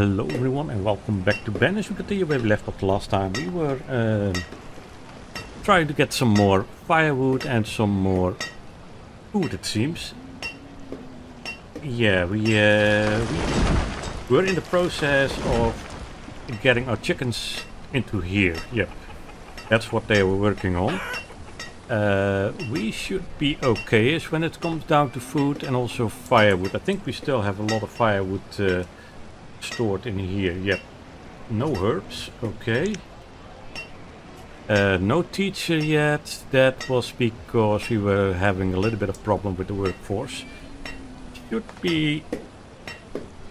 Hello everyone and welcome back to Banished. We continue where we left off the last time. We were trying to get some more firewood and some more food, it seems. Yeah, we were in the process of getting our chickens into here. Yep, that's what they were working on. We should be okay-ish when it comes down to food and also firewood. I think we still have a lot of firewood stored in here. Yep. No herbs. Okay. No teacher yet. That was because we were having a little bit of problem with the workforce. Should be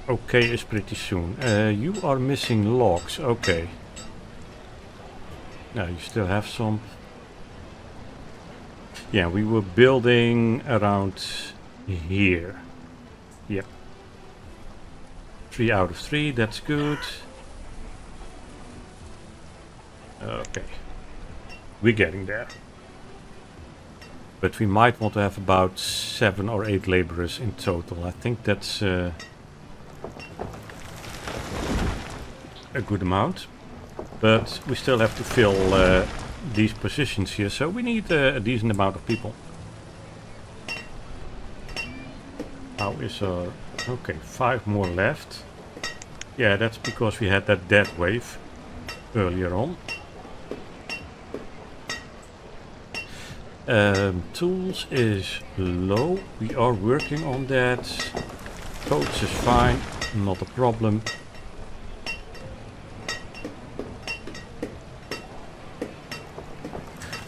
okay-ish pretty soon. You are missing logs. Okay. Now you still have some. Yeah, we were building around here. Yep. 3 out of 3, that's good. Okay. We're getting there. But we might want to have about 7 or 8 laborers in total. I think that's a good amount. But we still have to fill these positions here, so we need a decent amount of people. How is our... okay, 5 more left. Yeah, that's because we had that death wave earlier on. Tools is low. We are working on that. Coats is fine, not a problem.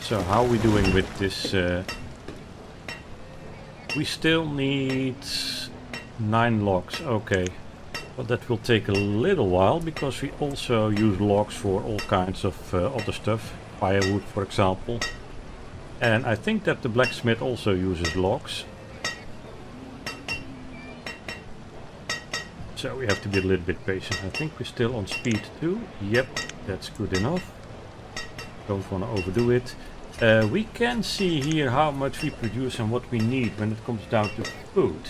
So how are we doing with this? We still need 9 logs. Okay, but that will take a little while because we also use logs for all kinds of other stuff. Firewood, for example. And I think that the blacksmith also uses logs. So we have to be a little bit patient. I think we're still on speed 2. Yep, that's good enough. Don't want to overdo it. We can see here how much we produce and what we need when it comes down to food.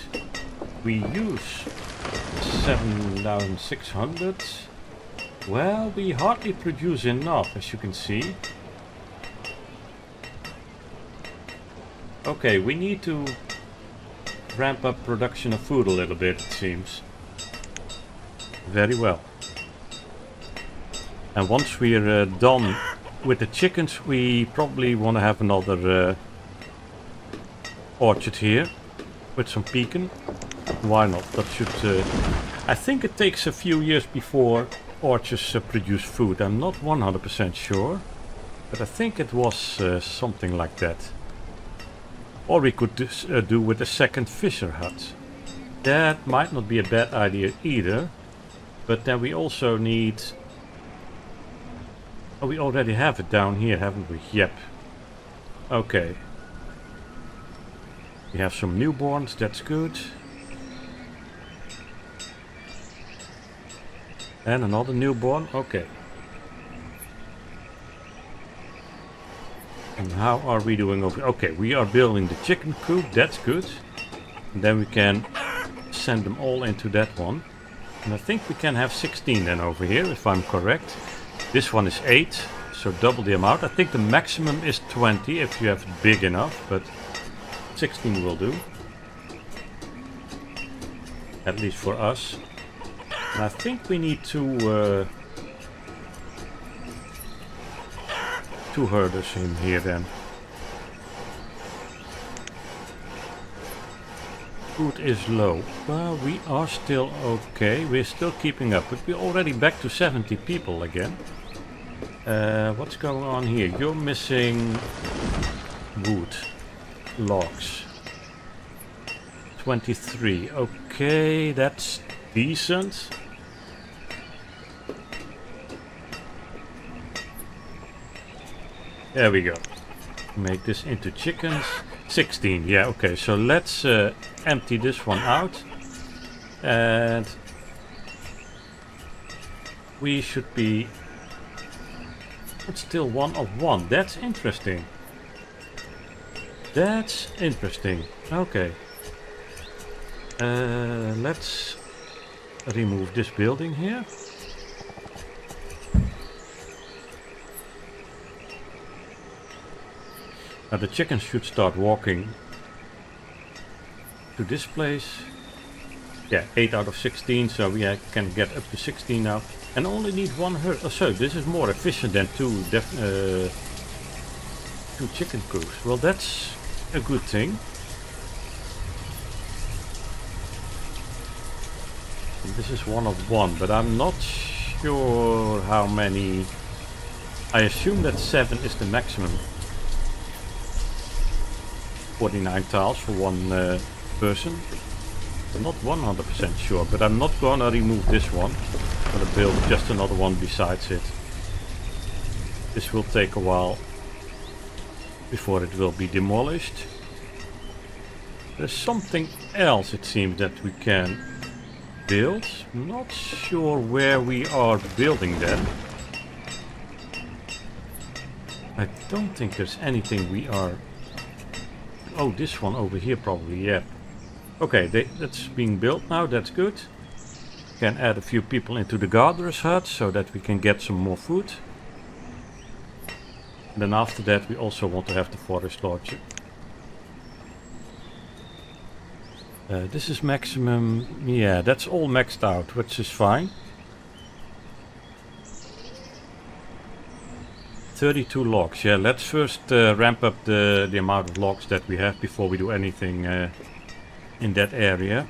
We use 7,600. Well, we hardly produce enough, as you can see. Okay, we need to ramp up production of food a little bit, it seems. Very well. And once we're done with the chickens, we probably want to have another orchard here with some pecan. Why not? That should... I think it takes a few years before orchards produce food. I'm not 100% sure, but I think it was something like that. Or we could do with a second fisher hut. That might not be a bad idea either, but then we also need... oh, we already have it down here, haven't we? Yep. Okay. We have some newborns, that's good. And another newborn, okay. And how are we doing over... okay, we are building the chicken coop, that's good. And then we can send them all into that one. And I think we can have 16 then over here, if I'm correct. This one is 8, so double the amount. I think the maximum is 20 if you have it big enough, but 16 will do. At least for us. And I think we need two herders in here then. Food is low. Well, we are still okay. We're still keeping up, but we're already back to 70 people again. What's going on here? You're missing wood, logs. 23. Okay, that's decent. There we go. Make this into chickens. 16. Yeah, okay. So let's empty this one out. And we should be... it's still 1 of 1. That's interesting. That's interesting. Okay. Let's remove this building here. Now the chickens should start walking to this place. Yeah, 8 out of 16, so we can get up to 16 now. And only need one herd or so. This is more efficient than two chicken coops. Well, that's a good thing. This is one of one, but I'm not sure how many. I assume that 7 is the maximum. 49 tiles for one person. I'm not 100% sure, but I'm not gonna remove this one. I'm gonna build just another one besides it. This will take a while before it will be demolished. There's something else, it seems, that we can build. Not sure where we are building them. I don't think there's anything we are... Oh, this one over here probably, yeah. Okay, that's being built now, that's good. Can add a few people into the gardener's hut so that we can get some more food. And then after that we also want to have the forest lordship. This is maximum, yeah, that's all maxed out, which is fine. 32 logs, yeah, let's first ramp up the amount of logs that we have before we do anything in that area.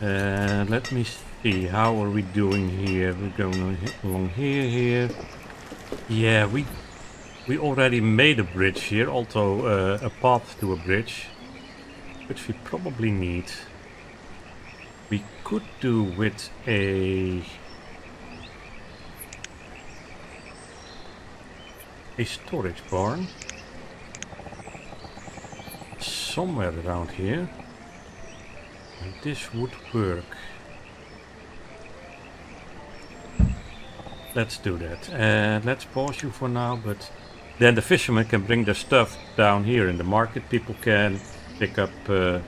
Let me see, how are we doing here? We're going along here. Yeah, we already made a bridge here, also a path to a bridge, which we probably need. We could do with a storage barn somewhere around here. And this would work. Let's do that. Let's pause you for now, but then the fishermen can bring their stuff down here in the market. People can pick up the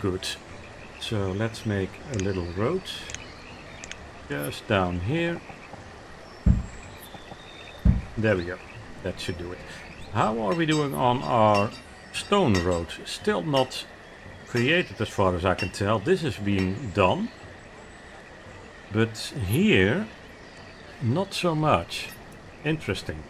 goods. So let's make a little road just down here. There we go. That should do it. How are we doing on our stone road? Still not created as far as I can tell. This is being done. But here, not so much. Interesting.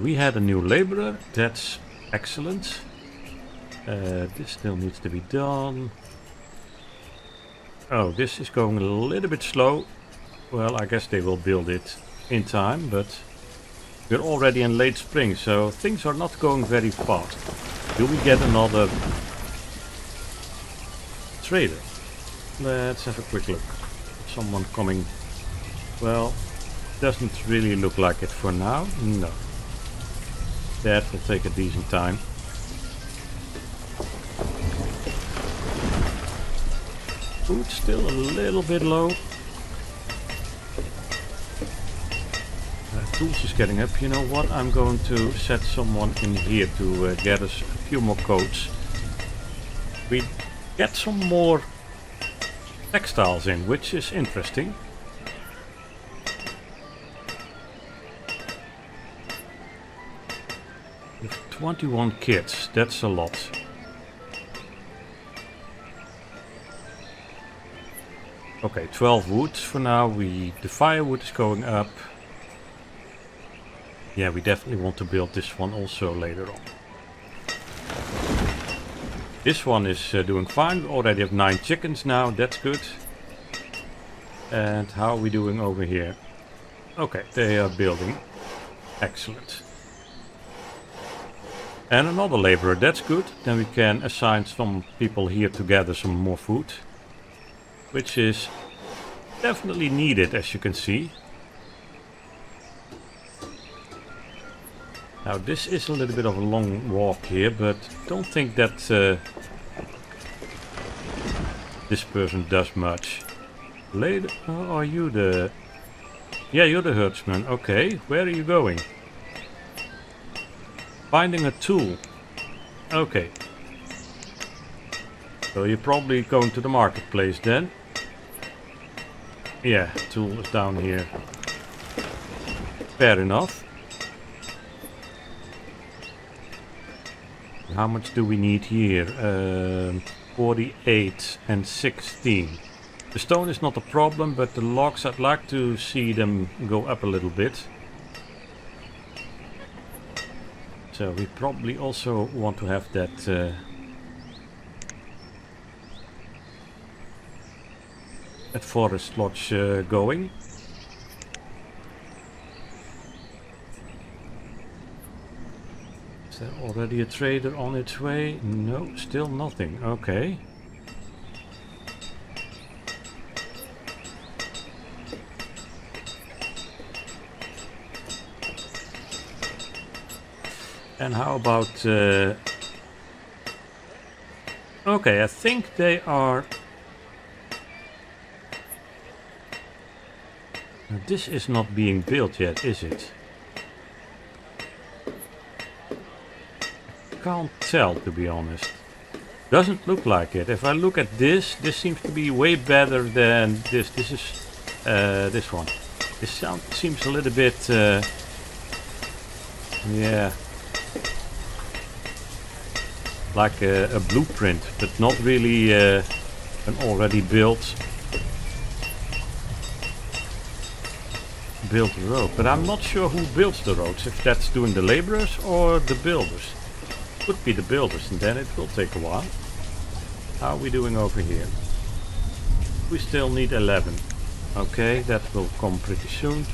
We had a new laborer. That's excellent. This still needs to be done. Oh, this is going a little bit slow. Well, I guess they will build it in time, but we're already in late spring, so things are not going very fast. Do we get another trader? Let's have a quick look. Someone coming. Well, doesn't really look like it for now. No. That will take a decent time. Food still a little bit low. Tools is getting up. You know what? I'm going to set someone in here to get us a few more coats. We get some more textiles in, which is interesting. With 21 kids, that's a lot. Okay, 12 wood for now. The firewood is going up. Yeah, we definitely want to build this one also later on. This one is doing fine. We already have 9 chickens now. That's good. And how are we doing over here? Okay, they are building. Excellent. And another laborer. That's good. Then we can assign some people here to gather some more food, which is definitely needed, as you can see. Now this is a little bit of a long walk here, but don't think that this person does much. Later, oh, are you the... Yeah, you're the herdsman. Okay, where are you going? Finding a tool. Okay. So you're probably going to the marketplace then. Yeah, tool is down here. Fair enough. How much do we need here? 48 and 16. The stone is not a problem, but the logs, I'd like to see them go up a little bit. So we probably also want to have that... at Forest Lodge going. Is there already a trader on its way? No, still nothing. Okay. And how about... Okay, I think they are... This is not being built yet, is it? I can't tell, to be honest. Doesn't look like it. If I look at this, this seems to be way better than this. This is this one. This sound seems a little bit... yeah. Like a blueprint, but not really an already built road, but I'm not sure who builds the roads, if that's doing the laborers or the builders. Could be the builders, and then it will take a while. How are we doing over here? We still need 11. Okay, that will come pretty soon.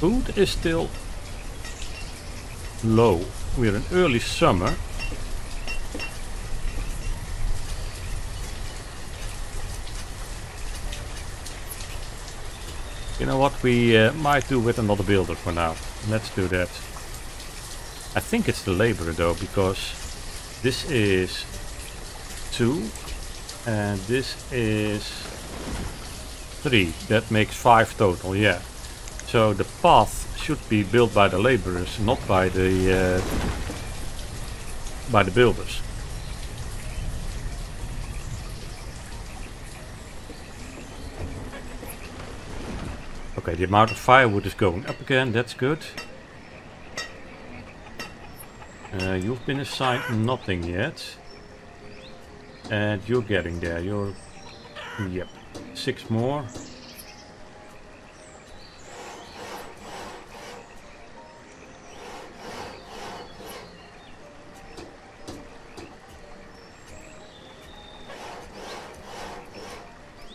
Food is still low. We're in early summer. You know what, we might do with another builder for now. Let's do that. I think it's the laborer though, because this is 2 and this is 3. That makes 5 total, yeah. So the path should be built by the laborers, not by the builders. Okay, the amount of firewood is going up again, that's good. You've been assigned nothing yet. And you're getting there, you're... Yep, 6 more.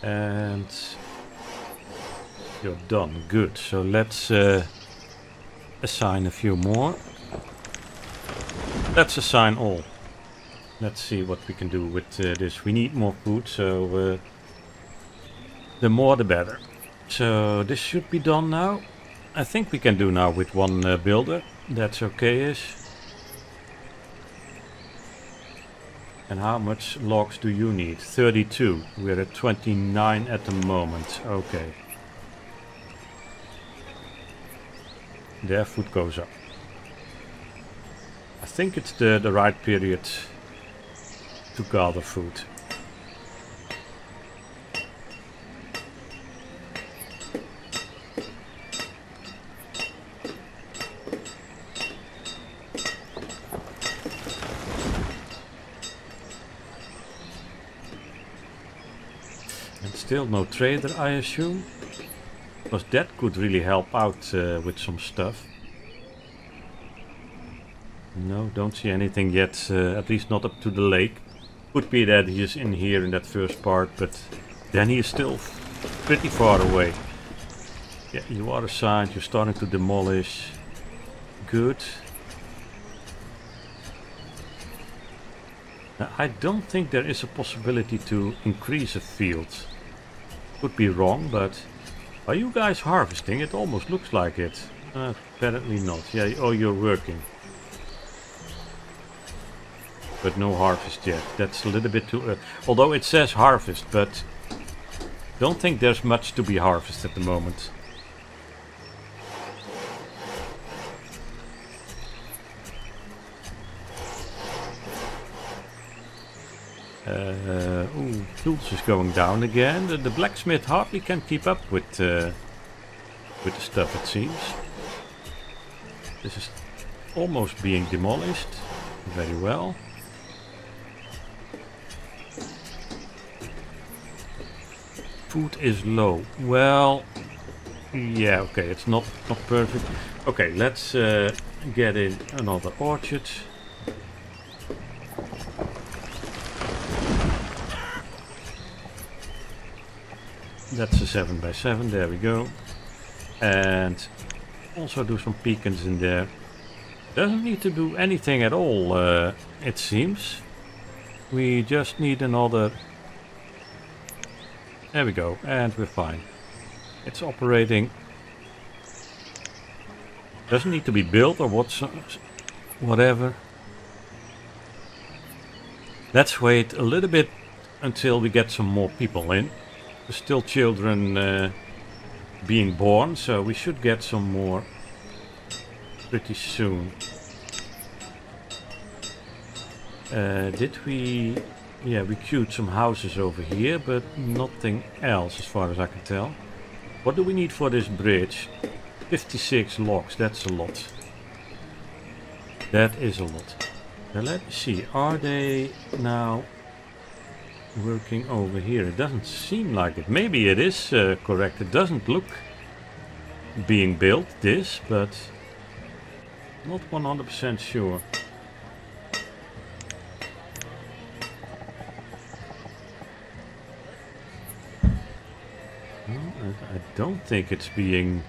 And... You're done. Good. So let's assign a few more. Let's assign all. Let's see what we can do with this. We need more food, so the more the better. So this should be done now. I think we can do now with one builder. That's okay-ish. And how much logs do you need? 32. We're at 29 at the moment. Okay. Their food goes up. I think it's the right period to gather food. And still no trader, I assume. Because that could really help out with some stuff. No, don't see anything yet, at least not up to the lake. Could be that he is in here in that first part, but then he is still pretty far away. Yeah, you are assigned, you're starting to demolish. Good. Now, I don't think there is a possibility to increase a field. Could be wrong, but... Are you guys harvesting? It almost looks like it. Apparently not. Yeah, oh, you're working. but no harvest yet. That's a little bit too... although it says harvest, but don't think there's much to be harvested at the moment. Ooh, tools is going down again. The blacksmith hardly can keep up with the stuff, it seems. This is almost being demolished. Very well. Food is low. Well, yeah, okay, it's not perfect. Okay, let's get in another orchard. That's a 7 by 7, there we go. And also do some pecans in there. Doesn't need to do anything at all, it seems. We just need another... There we go, and we're fine. It's operating. Doesn't need to be built or whatever. Let's wait a little bit until we get some more people in. There's still children being born, so we should get some more pretty soon. Did we... Yeah, we queued some houses over here, but nothing else as far as I can tell. What do we need for this bridge? 56 logs, that's a lot. That is a lot. Now let me see, are they now working over here? It doesn't seem like it. Maybe it is correct. It doesn't look being built, this, but... Not 100% sure. No, I don't think it's being...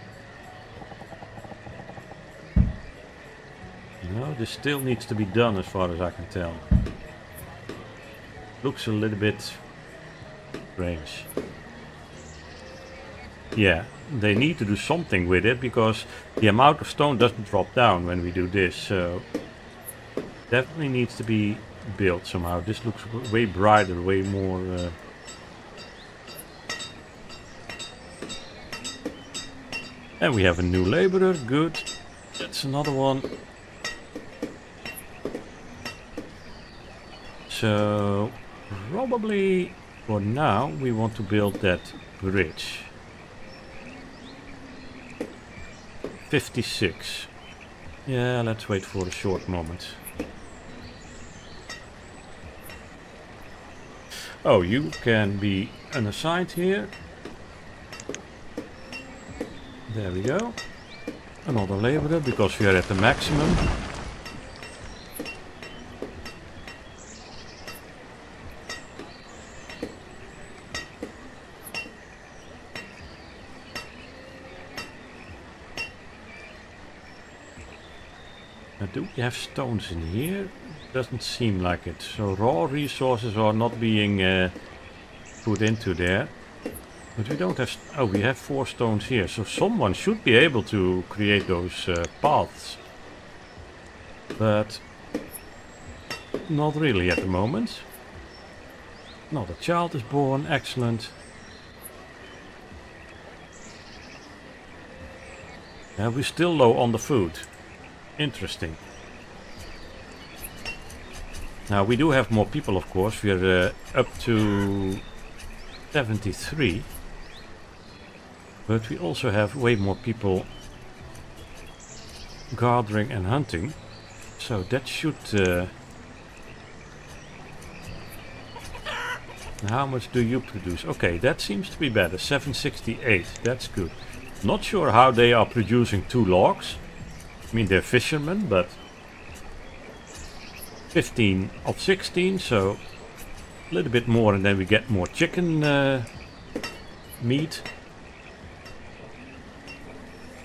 No, this still needs to be done as far as I can tell. Looks a little bit strange. Yeah, they need to do something with it because the amount of stone doesn't drop down when we do this, so definitely needs to be built somehow. This looks way brighter, way more... And we have a new laborer, good. That's another one. So... Probably for now we want to build that bridge. 56. Yeah, let's wait for a short moment. Oh, you can be unassigned here. There we go. Another laborer because we are at the maximum. Do we have stones in here? Doesn't seem like it. So raw resources are not being put into there. But we don't have... Oh, we have 4 stones here. So someone should be able to create those paths. But not really at the moment. Another child is born. Excellent. And we're still low on the food. Interesting. Now we do have more people, of course. We're up to 73, but we also have way more people gathering and hunting, so that should... How much do you produce? Okay, that seems to be better. 768, that's good. Not sure how they are producing 2 logs. I mean, they're fishermen, but 15 of 16, so a little bit more, and then we get more chicken meat.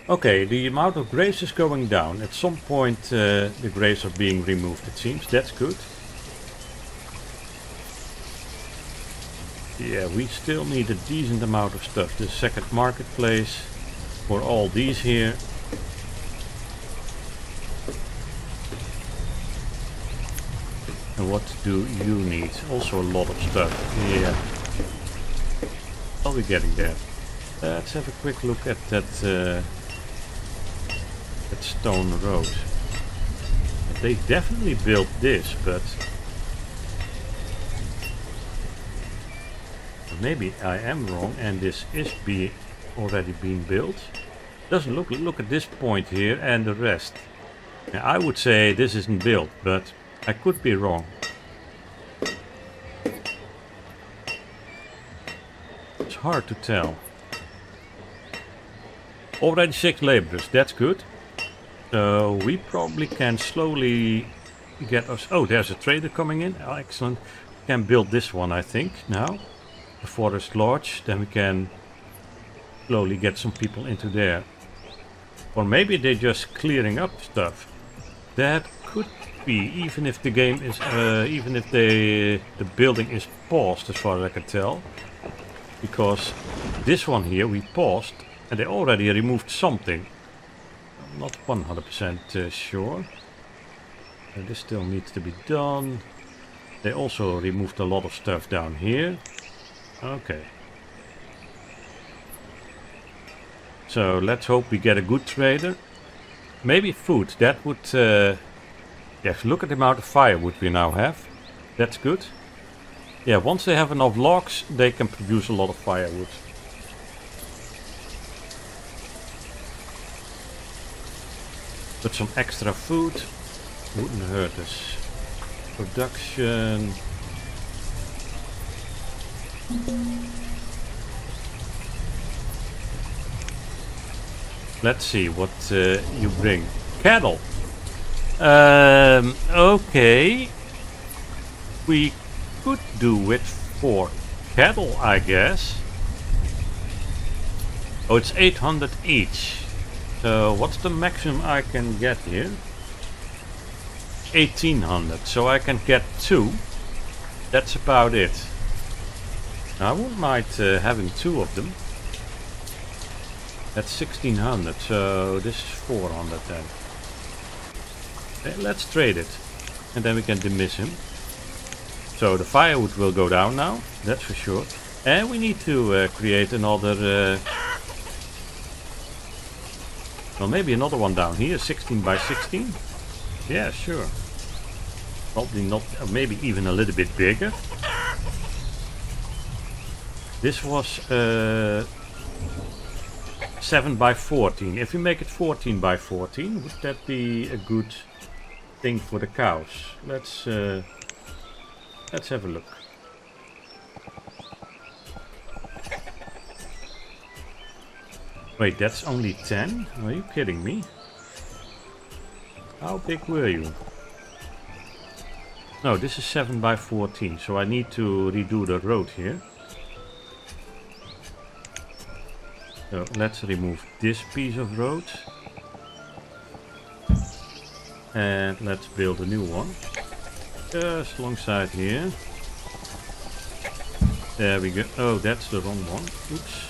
Okay, the amount of graves is going down. At some point, the graves are being removed, it seems. That's good. Yeah, we still need a decent amount of stuff. The second marketplace for all these here. what do you need? Also a lot of stuff. Yeah. I'll be getting there. Let's have a quick look at that stone road. They definitely built this, but maybe I am wrong and this is already being built. Doesn't look at this point here and the rest. Now, I would say this isn't built, but I could be wrong. It's hard to tell. Already 6 laborers, that's good. So we probably can slowly get us... Oh, there's a trader coming in. Oh, excellent. We can build this one, I think, now. The forest lodge. Then we can slowly get some people into there. Or maybe they're just clearing up stuff. That could be, even if the game is... even if the building is paused, as far as I can tell. Because this one here, we paused and they already removed something. Not 100% sure. This still needs to be done. They also removed a lot of stuff down here. Okay. So let's hope we get a good trader. Maybe food. That would... yes, look at the amount of firewood we now have. That's good. Yeah, once they have enough logs, they can produce a lot of firewood. But some extra food wouldn't hurt us. Production. Let's see what you bring. Cattle. Okay. We could do it for cattle, I guess. Oh, it's 800 each. So what's the maximum I can get here? 1800. So I can get 2. That's about it. I wouldn't mind having 2 of them. That's 1600. So this is 400 then. Okay, let's trade it. And then we can dismiss him. So the firewood will go down now. That's for sure. And we need to create another... well, maybe another one down here, 16 by 16. Yeah, sure. Probably not, maybe even a little bit bigger. This was 7 by 14. If we make it 14 by 14, would that be a good thing for the cows? Let's have a look. Wait, that's only 10? Are you kidding me? How big were you? No, this is 7 by 14, so I need to redo the road here. So let's remove this piece of road. And let's build a new one. Just alongside here. There we go. Oh, that's the wrong one. Oops.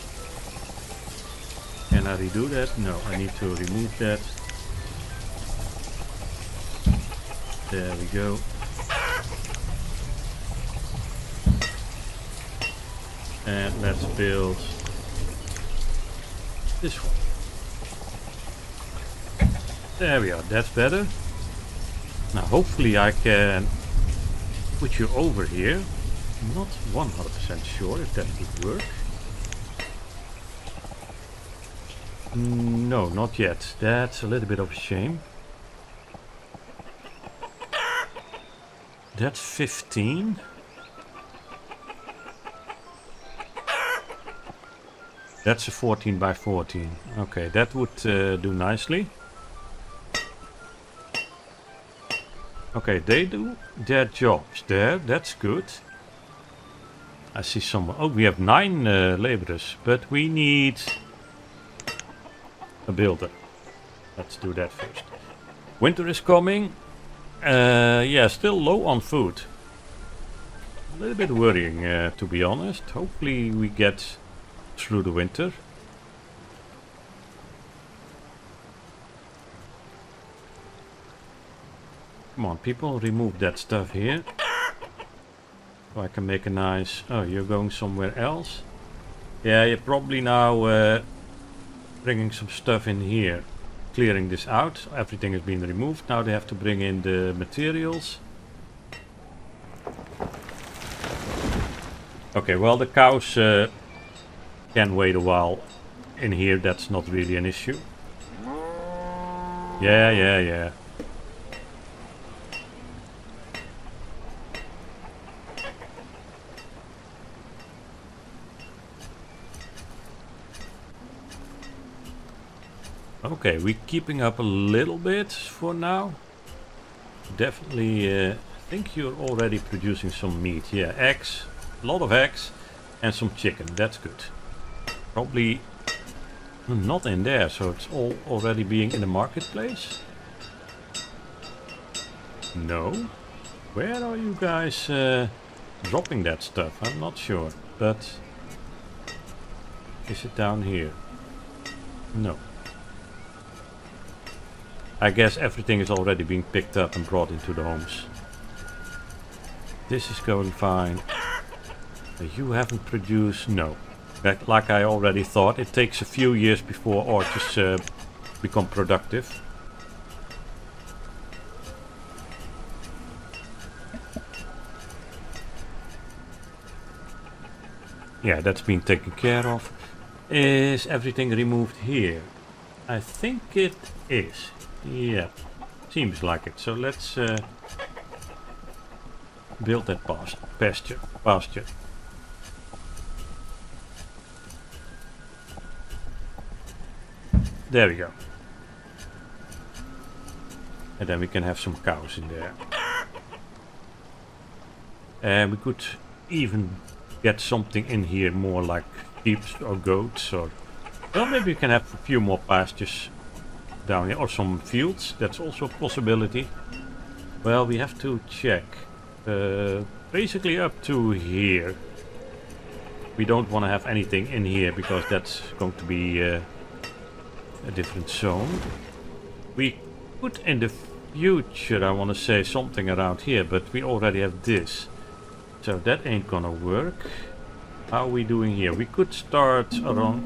Can I redo that? No, I need to remove that. There we go. And let's build this one. There we are, that's better. Now hopefully I can put you over here. Not 100% sure if that would work. No, not yet. That's a little bit of a shame. That's 15. That's a 14 by 14. Okay, that would do nicely. Okay, they do their jobs there. That's good. I see someone. Oh, we have 9 laborers, but we need... a builder. Let's do that first. Winter is coming. Yeah, still low on food. A little bit worrying, to be honest. Hopefully we get through the winter. Come on, people, remove that stuff here. So I can make a nice... Oh, you're going somewhere else? Yeah, you're probably now bringing some stuff in here. Clearing this out. Everything has been removed. Now they have to bring in the materials. Okay, well, the cows can wait a while in here. That's not really an issue. Yeah, yeah, yeah. Okay, we're keeping up a little bit for now. Definitely, I think you're already producing some meat. Yeah, eggs. A lot of eggs and some chicken. That's good. Probably not in there, so it's all already being in the marketplace. No. Where are you guys dropping that stuff? I'm not sure. But is it down here? No. I guess everything is already being picked up and brought into the homes. This is going fine. You haven't produced... No. Like I already thought, it takes a few years before orchards become productive. Yeah, that's been taken care of. Is everything removed here? I think it is. Yeah, seems like it. So let's build that pasture. There we go. And then we can have some cows in there. And we could even get something in here more like sheep or goats, or well, maybe we can have a few more pastures down here, or some fields. That's also a possibility. Well, we have to check. Basically up to here. We don't want to have anything in here because that's going to be... a different zone. We could in the future, I want to say something around here, but we already have this, so that ain't gonna work. How are we doing here? We could start around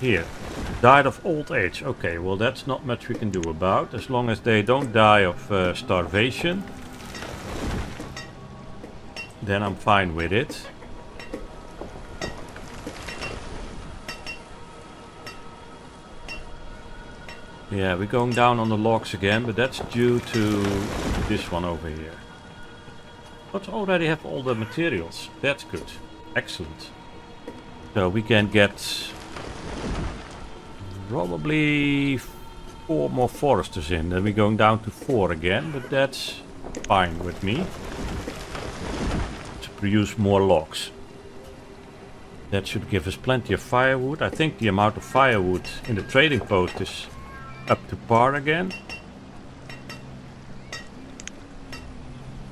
here. Died of old age. Okay, well, that's not much we can do about, as long as they don't die of starvation. Then I'm fine with it. Yeah, we're going down on the logs again, but that's due to this one over here. But already have all the materials. That's good. Excellent. So we can get probably 4 more foresters in. Then we're going down to 4 again, but that's fine with me. To produce more logs. That should give us plenty of firewood. I think the amount of firewood in the trading post is... up to par again.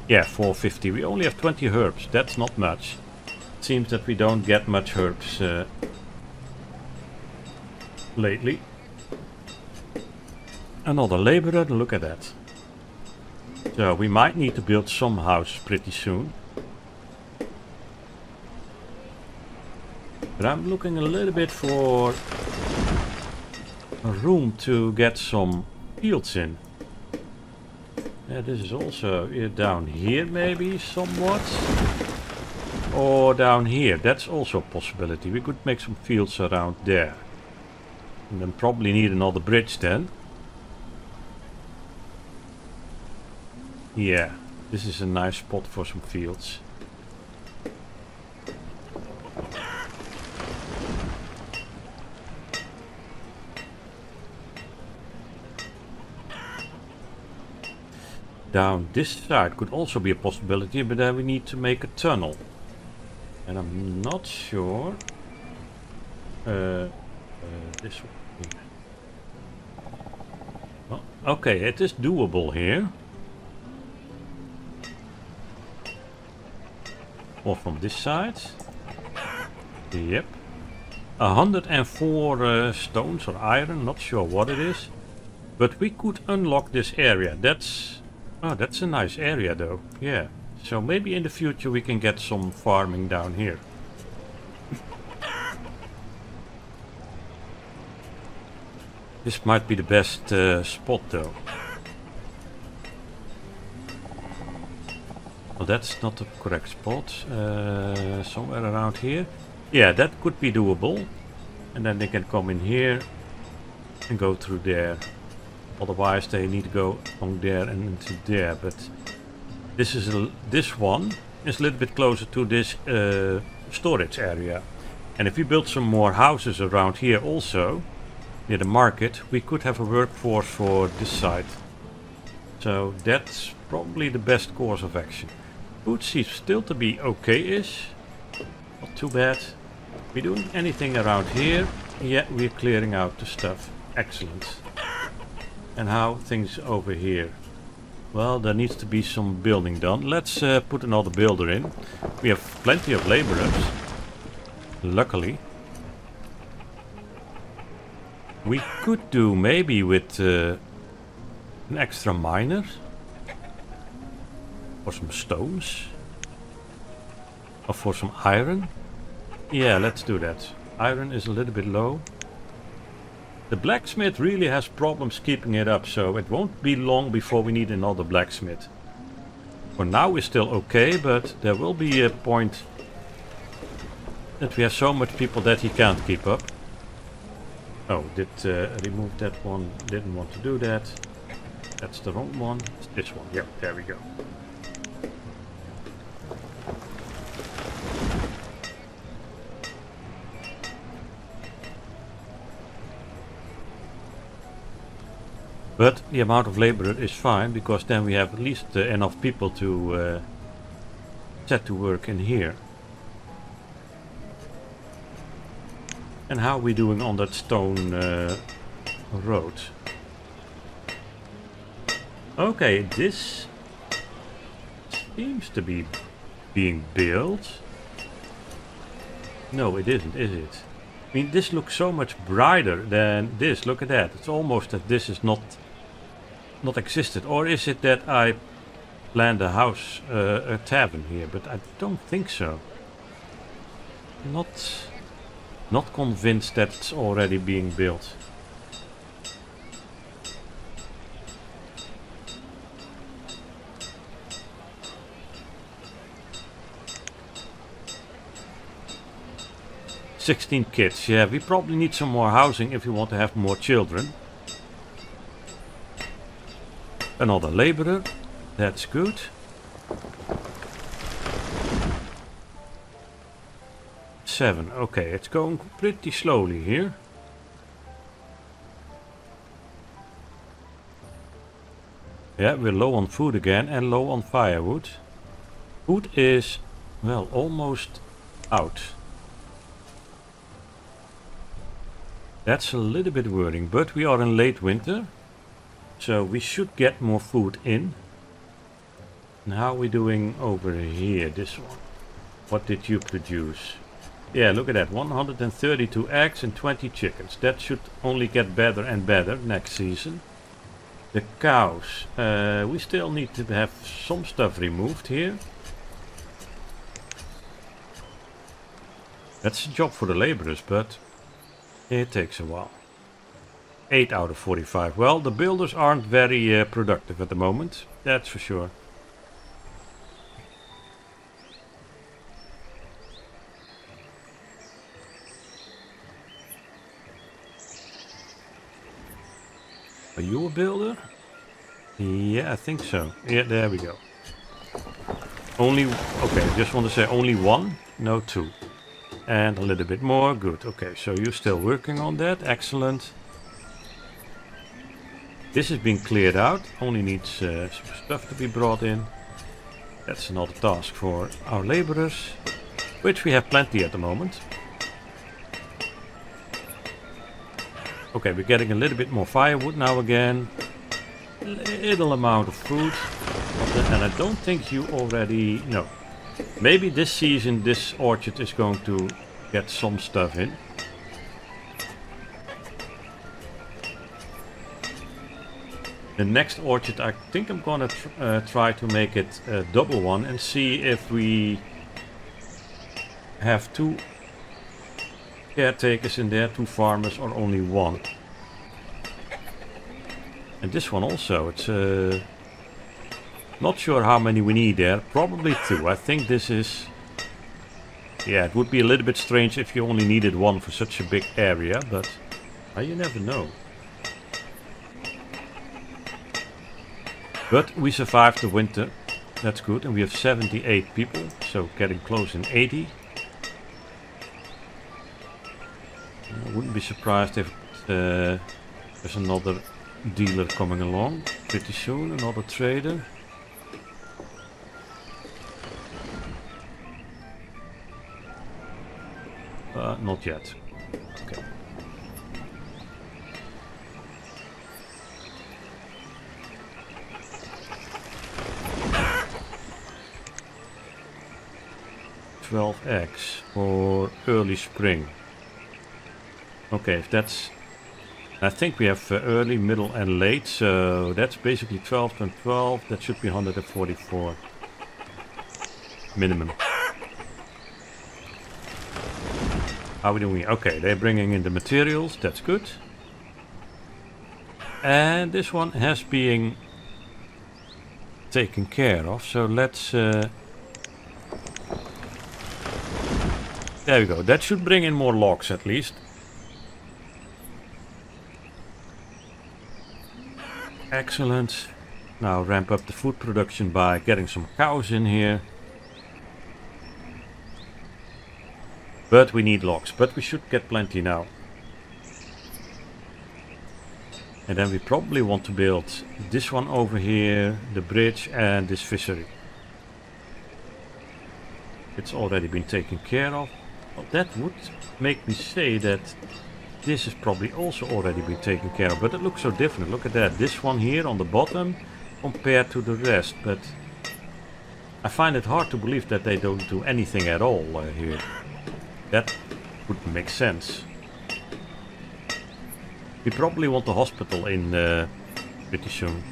Yeah, 450. We only have 20 herbs. That's not much. It seems that we don't get much herbs lately. Another laborer. Look at that. So we might need to build some house pretty soon. But I'm looking a little bit for... room to get some fields in. Yeah, this is also down here maybe somewhat, or down here. That's also a possibility. We could make some fields around there, and then probably need another bridge then. Yeah, this is a nice spot for some fields. Down this side could also be a possibility, but then we need to make a tunnel. And I'm not sure... this one. Well, okay, it is doable here. Or from this side. Yep. 104 stones or iron, not sure what it is. But we could unlock this area. That's... Oh, that's a nice area though. Yeah, So maybe in the future we can get some farming down here. This might be the best spot though. Well, that's not the correct spot. Somewhere around here. Yeah, that could be doable. And then they can come in here and go through there. Otherwise they need to go along there and into there. But this is this one is a little bit closer to this storage area. And if we build some more houses around here also, near the market, we could have a workforce for this side. So that's probably the best course of action. Food seems still to be okay-ish. Not too bad. We doing anything around here? Yeah, we're clearing out the stuff. Excellent. And how things over here? Well, there needs to be some building done. Let's put another builder in. We have plenty of laborers. Luckily. We could do maybe with an extra miner or some stones or for some iron. Yeah, let's do that. Iron is a little bit low. The blacksmith really has problems keeping it up, so it won't be long before we need another blacksmith. For now we're still okay, but there will be a point that we have so much people that he can't keep up. Oh, did remove that one. Didn't want to do that. That's the wrong one. It's this one. Yep, there we go. But the amount of labor is fine, because then we have at least enough people to set to work in here. And how are we doing on that stone road? Okay, this seems to be being built. No, it isn't, is it? I mean, this looks so much brighter than this. Look at that. It's almost that this is not existed. Or is it that I planned a house, a tavern here? But I don't think so. Not convinced that it's already being built. $16 kids. Yeah, we probably need some more housing if we want to have more children. Another laborer. That's good. Seven. Okay, it's going pretty slowly here. Yeah, we're low on food again and low on firewood. Food is, well, almost out. That's a little bit worrying, but we are in late winter, so we should get more food in. And how are we doing over here, this one? What did you produce? Yeah, look at that. 132 eggs and 20 chickens. That should only get better and better next season. The cows. We still need to have some stuff removed here. That's a job for the laborers, but it takes a while. 8 out of 45. Well, the builders aren't very productive at the moment. That's for sure. Are you a builder? Yeah, I think so. Yeah, there we go. Only... Okay, I just want to say only one. No, two. And a little bit more. Good. Okay, so you're still working on that. Excellent. This is being cleared out. Only needs some stuff to be brought in. That's another task for our laborers, which we have plenty at the moment. Okay, we're getting a little bit more firewood now again. Little amount of food. And I don't think you already... No. Maybe this season this orchard is going to get some stuff in. The next orchard, I think I'm gonna try to make it a double one and see if we have two caretakers in there, two farmers, or only one. And this one also, it's not sure how many we need there, probably two. I think this is, yeah, it would be a little bit strange if you only needed one for such a big area, but you never know. But we survived the winter, that's good, and we have 78 people, so getting close in 80. I wouldn't be surprised if there's another dealer coming along pretty soon, another trader. Not yet. Okay. $12 eggs for early spring. Okay, if that's, I think we have early, middle and late, so that's basically 12 and 12. That should be 144 minimum. How are we doing? Okay, they're bringing in the materials, that's good. And this one has been taken care of, so let's there we go. That should bring in more logs at least. Excellent. Now ramp up the food production by getting some cows in here. But we need logs. But we should get plenty now. And then we probably want to build this one over here, the bridge and this fishery. It's already been taken care of. Well, that would make me say that this is probably also already been taken care of, but it looks so different. Look at that, this one here on the bottom compared to the rest, but I find it hard to believe that they don't do anything at all here. That would make sense. We probably want the hospital in pretty soon.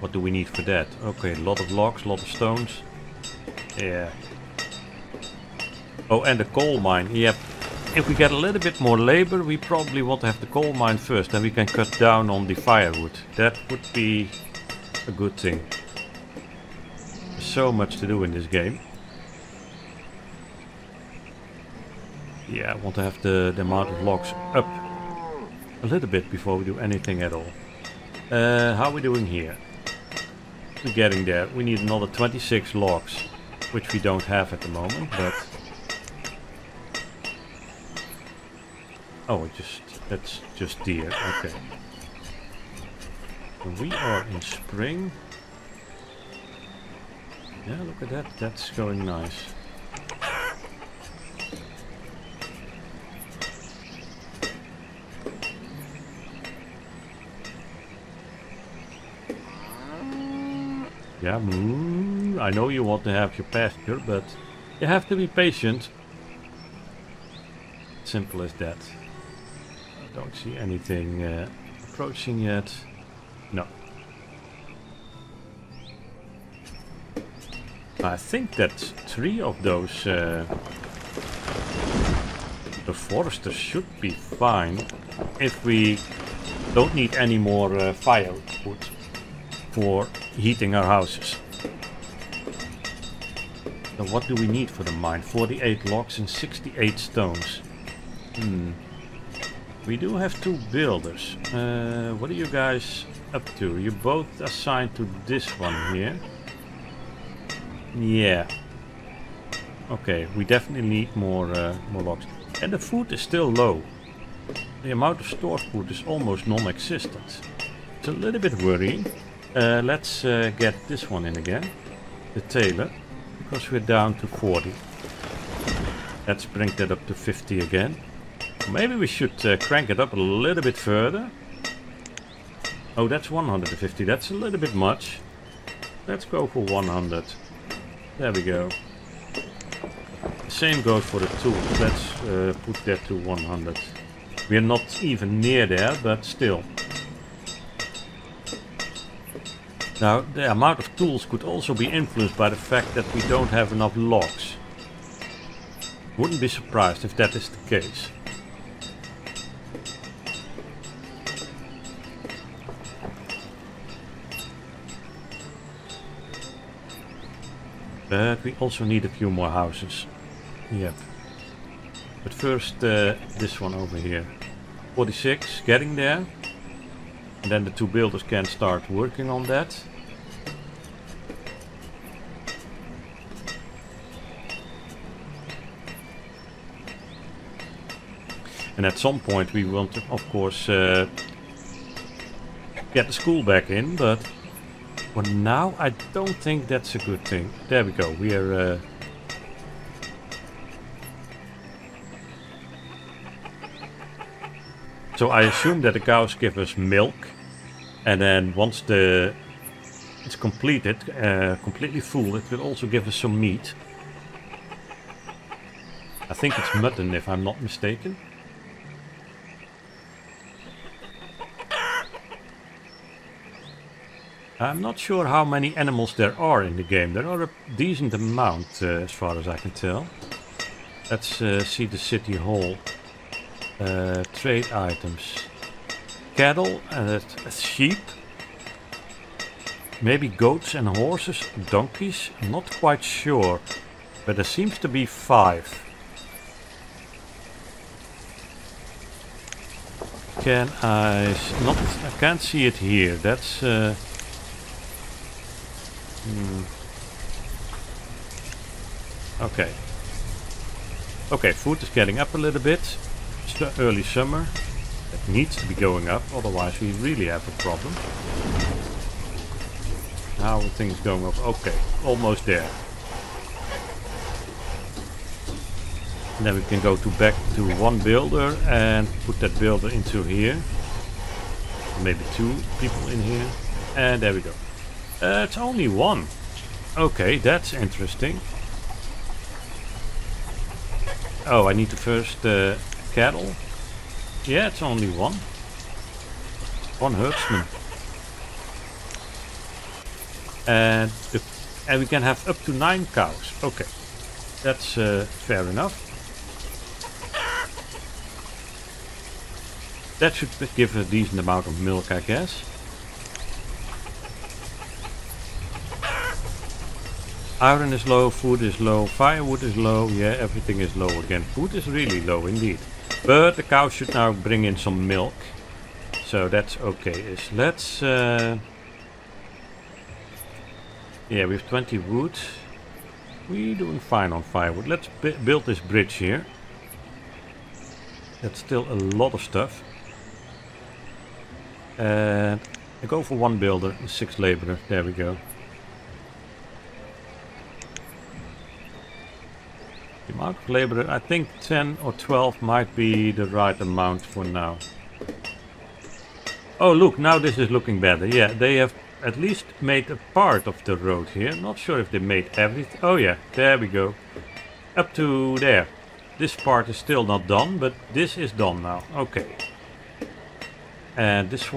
What do we need for that? Okay, a lot of logs, a lot of stones. Yeah. Oh, and the coal mine. Yep. If we get a little bit more labor, we probably want to have the coal mine first. Then we can cut down on the firewood. That would be a good thing. There's so much to do in this game. Yeah, I want to have the amount of logs up a little bit before we do anything at all. How are we doing here? We're getting there. We need another 26 logs, which we don't have at the moment, but oh, that's just deer. Okay, we are in spring. Yeah, look at that, that's going nice. Yeah, I know you want to have your pasture, but you have to be patient. Simple as that. I don't see anything approaching yet. No. I think that three of those the foresters should be fine if we don't need any more firewood for heating our houses. So what do we need for the mine? 48 logs and 68 stones. We do have two builders. What are you guys up to? You both assigned to this one here. Yeah. Okay, we definitely need more logs. And the food is still low. The amount of stored food is almost non-existent. It's a little bit worrying. Let's get this one in again, the tailor, because we're down to 40. Let's bring that up to 50 again. Maybe we should crank it up a little bit further. Oh, that's 150. That's a little bit much. Let's go for 100. There we go. The same goes for the tools. Let's put that to 100. We're not even near there, but still. Now, the amount of tools could also be influenced by the fact that we don't have enough logs. Wouldn't be surprised if that is the case. But we also need a few more houses. Yep. But first this one over here. 46, getting there. And then the two builders can start working on that. And at some point we want to, of course, get the school back in, but for now I don't think that's a good thing. There we go, we are... So I assume that the cows give us milk, and then once it's completed, completely full, it will also give us some meat. I think it's mutton if I'm not mistaken. I'm not sure how many animals there are in the game. There are a decent amount as far as I can tell. Let's see the city hall. Trade items. Cattle and sheep. Maybe goats and horses, donkeys. I'm not quite sure. But there seems to be 5. Can I... not? I can't see it here. That's... Okay. Okay, food is getting up a little bit. It's the early summer. It needs to be going up, otherwise we really have a problem. How are things going up? Okay, almost there. And then we can go back to one builder and put that builder into here. Maybe 2 people in here. And there we go. It's only 1. Okay, that's interesting. Oh, I need to first... cattle. Yeah, it's only 1. 1 herdsman. And we can have up to 9 cows. Okay. That's fair enough. That should give a decent amount of milk, I guess. Iron is low, food is low, firewood is low. Yeah, everything is low again. Food is really low indeed. But the cow should now bring in some milk. So that's okay. Let's... Yeah, we have 20 wood. We're doing fine on firewood. Let's build this bridge here. That's still a lot of stuff. And I go for 1 builder and 6 laborers. There we go. The amount of labor, I think 10 or 12 might be the right amount for now. Oh look, now this is looking better. Yeah, they have at least made a part of the road here. Not sure if they made everything. Oh yeah, there we go. Up to there. This part is still not done, but this is done now. Okay. And this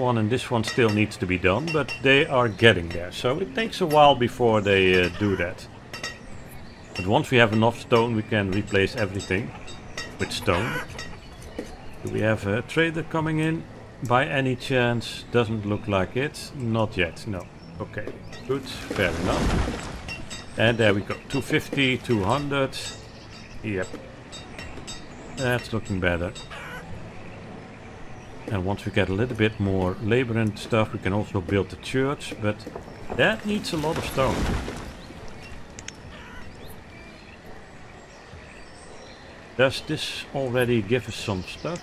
one still needs to be done, but they are getting there. So it takes a while before they do that. But once we have enough stone, we can replace everything with stone. Do we have a trader coming in by any chance? Doesn't look like it. Not yet, no. Okay, good, fair enough. And there we go. 250, 200. Yep. That's looking better. And once we get a little bit more labor and stuff, we can also build the church. But that needs a lot of stone. Does this already give us some stuff?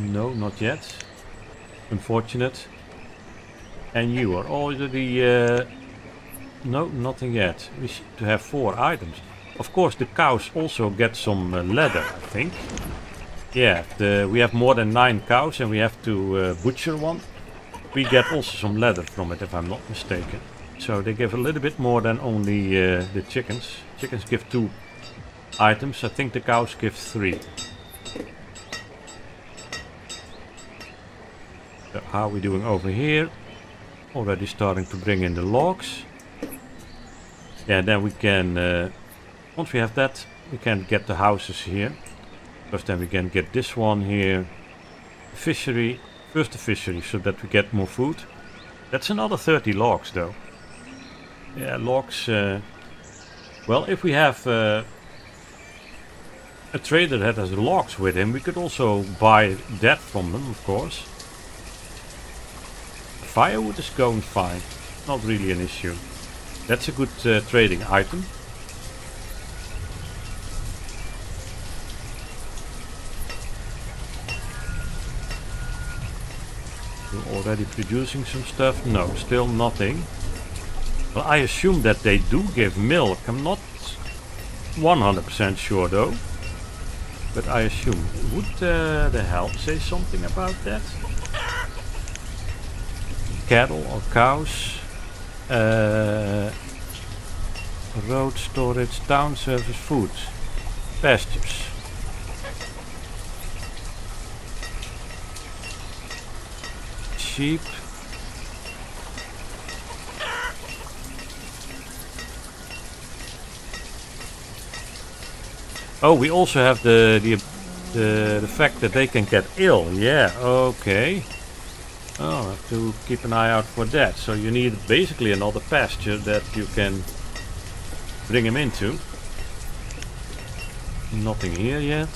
No, not yet. Unfortunate. And you are already... no, nothing yet. We should have 4 items. Of course, the cows also get some leather, I think. Yeah, we have more than 9 cows and we have to butcher 1. We get also some leather from it, if I'm not mistaken. So they give a little bit more than only the chickens. Chickens give 2 items. I think the cows give 3. So how are we doing over here? Already starting to bring in the logs. Yeah, then we can, once we have that, we can get the houses here. First then we can get this one here. Fishery, first the fishery, so that we get more food. That's another 30 logs though. Yeah, logs, well, if we have a trader that has logs with him, we could also buy that from them, of course. Firewood is going fine, not really an issue. That's a good trading item. We're already producing some stuff? No, still nothing. Well, I assume that they do give milk. I'm not 100% sure though. But I assume. Would the help say something about that? Cattle or cows, road storage, town service, food, pastures. Sheep. Oh, we also have the fact that they can get ill. Yeah, okay. Oh, I have to keep an eye out for that. So you need basically another pasture that you can bring him into. Nothing here yet.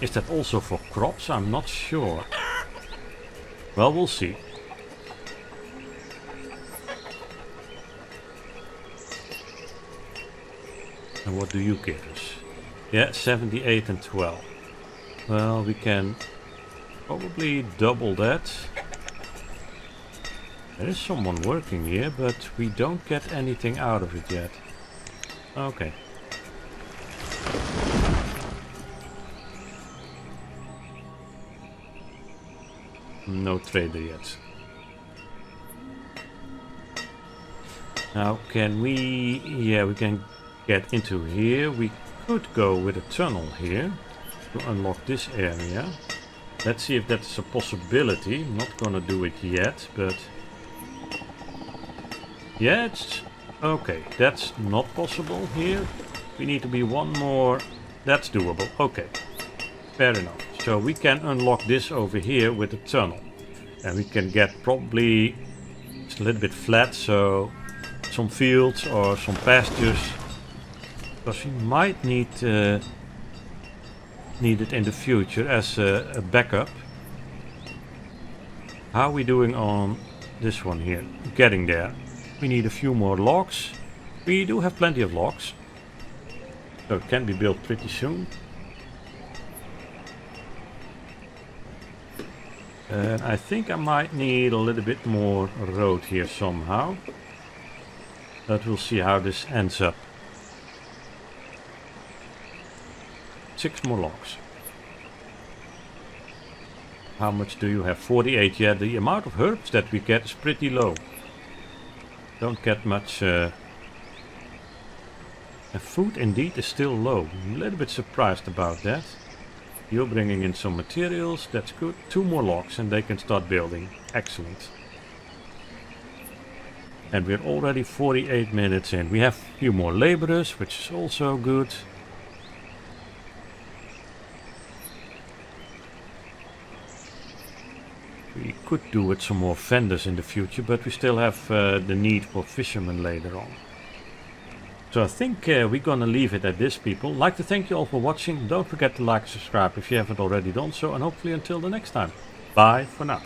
Is that also for crops? I'm not sure. Well, we'll see. And what do you give us? Yeah, 78 and 12. Well, we can probably double that. There is someone working here, but we don't get anything out of it yet. Okay. No trader yet. Now can we... yeah, we can get into here. We could go with a tunnel here to unlock this area. Let's see if that's a possibility. I'm not gonna do it yet, but yeah, it's okay. That's not possible here. We need to be one more. That's doable. Okay, fair enough. So we can unlock this over here with a tunnel, and we can get probably, it's a little bit flat, so some fields or some pastures, because we might need needed in the future as a backup. How are we doing on this one here? Getting there. We need a few more logs. We do have plenty of logs, so it can be built pretty soon. And I think I might need a little bit more road here somehow, but we'll see how this ends up. 6 more logs. How much do you have? 48. Yeah, the amount of herbs that we get is pretty low. Don't get much. And food indeed is still low. I'm a little bit surprised about that. You're bringing in some materials. That's good. 2 more logs and they can start building. Excellent. And we're already 48 minutes in. We have a few more laborers, which is also good. We could do with some more vendors in the future, but we still have the need for fishermen later on. So I think we're gonna leave it at this, people. I'd like to thank you all for watching. Don't forget to like and subscribe if you haven't already done so, and hopefully until the next time. Bye for now.